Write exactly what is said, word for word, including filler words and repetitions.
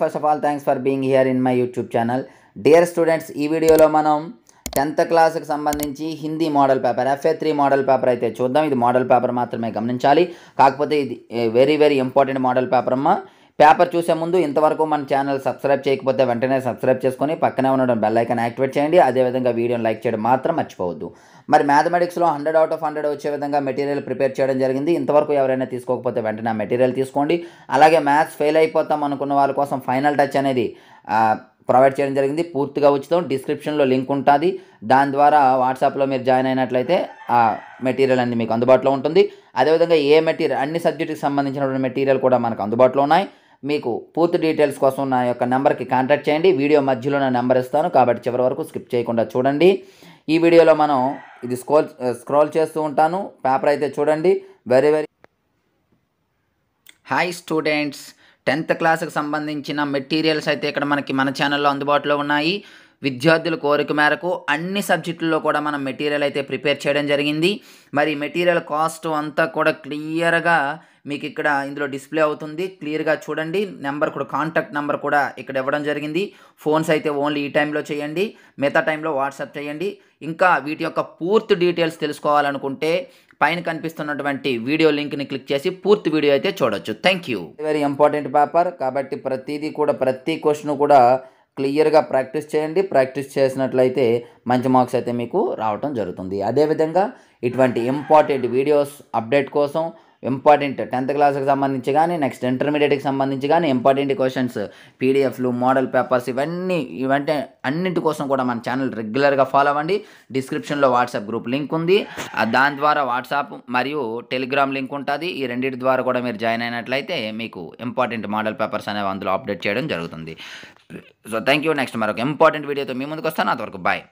first of all, thanks for being here in my YouTube channel. Dear students, ee video lo manam tenth class ki sambandhinchi Hindi model paper F A three model paper aithe chuddam. Idi model paper maatrame gamaninchali, kakapothe idi very very important model paper amma. Paper choose mundu intavaraku man channel subscribe cheyakapothe ventane subscribe cheskoni pakkane unnadu bell icon activate cheyandi. Ade vidhanga video like cheyadam matram marchipovoddu. Mari mathematics lo one hundred out of one hundred vache vidhanga material prepare cheyadam jarigindi. Intavaraku evaraina teeskokapothe ventane material teeskondi. Alage maths fail ayipotham anukunna vaallu kosam final touch anedi provide చేయడం జరిగింది. పూర్తిగా ఉచితం. డిస్క్రిప్షన్లో link ఉంటుంది. దాని ద్వారా వాట్సాప్లో మీరు జాయిన్ అయినట్లయితే ఆ మెటీరియల్ అన్ని మీకు అందుబాటులో ఉంటుంది. అదేవిధంగా ఏ మెటీరియల్ అన్ని సబ్జెక్టుకి సంబంధించినటువంటి మెటీరియల్ కూడా మనకు అందుబాటులో ఉన్నాయి. మీకు పూర్తి డీటెయిల్స్ కోసం నా యొక్క నెంబర్కి కాంటాక్ట్ చేయండి. వీడియో మధ్యలో నా నెంబర్ ఇస్తాను కాబట్టి చివరి వరకు స్కిప్ చేయకుండా చూడండి. ఈ వీడియోలో మనం ఇది స్క్రోల్ స్క్రోల్ చేస్తూ ఉంటాను. పేపర్ అయితే చూడండి. Very very high students, tenth క్లాస్కి సంబంధించిన మెటీరియల్స్ అయితే ఇక్కడ మనకి మన ఛానల్లో అందుబాటులో ఉన్నాయి. విద్యార్థుల కోరిక మేరకు అన్ని సబ్జెక్టుల్లో కూడా మనం మెటీరియల్ అయితే ప్రిపేర్ చేయడం జరిగింది. మరి మెటీరియల్ కాస్ట్ అంతా కూడా క్లియర్గా మీకు ఇక్కడ ఇందులో డిస్ప్లే అవుతుంది. క్లియర్గా చూడండి. నెంబర్ కూడా కాంటాక్ట్ నెంబర్ కూడా ఇక్కడ ఇవ్వడం జరిగింది. ఫోన్స్ అయితే ఓన్లీ ఈ టైంలో చేయండి, మిగతా టైంలో వాట్సాప్ చేయండి. ఇంకా వీటి యొక్క పూర్తి డీటెయిల్స్ తెలుసుకోవాలనుకుంటే పైన కనిపిస్తున్నటువంటి వీడియో లింక్ని క్లిక్ చేసి పూర్తి వీడియో అయితే చూడొచ్చు. Thank you. Very important paper కాబట్టి ప్రతిదీ కూడా ప్రతి క్వశ్చన్ కూడా క్లియర్గా ప్రాక్టీస్ చేయండి. ప్రాక్టీస్ చేసినట్లయితే మంచి మార్క్స్ అయితే మీకు రావటం జరుగుతుంది. అదేవిధంగా ఇటువంటి ఇంపార్టెంట్ వీడియోస్ అప్డేట్ కోసం ఇంపార్టెంట్ టెన్త్ క్లాస్కి సంబంధించి కానీ నెక్స్ట్ ఇంటర్మీడియట్కి సంబంధించి కానీ ఇంపార్టెంట్ క్వశ్చన్స్ పీడిఎఫ్లు మోడల్ పేపర్స్ ఇవన్నీ ఇవంటే అన్నింటి కోసం కూడా మన ఛానల్ రెగ్యులర్గా ఫాలో అవ్వండి. డిస్క్రిప్షన్లో వాట్సాప్ గ్రూప్ లింక్ ఉంది. దాని ద్వారా వాట్సాప్ మరియు టెలిగ్రామ్ లింక్ ఉంటుంది. ఈ రెండింటి ద్వారా కూడా మీరు జాయిన్ అయినట్లయితే మీకు ఇంపార్టెంట్ మోడల్ పేపర్స్ అనేవి అందులో అప్డేట్ చేయడం జరుగుతుంది. So thank you. నెక్స్ట్ మరొక ఇంపార్టెంట్ వీడియోతో మీ ముందుకు వస్తాను. అంతవరకు బాయ్.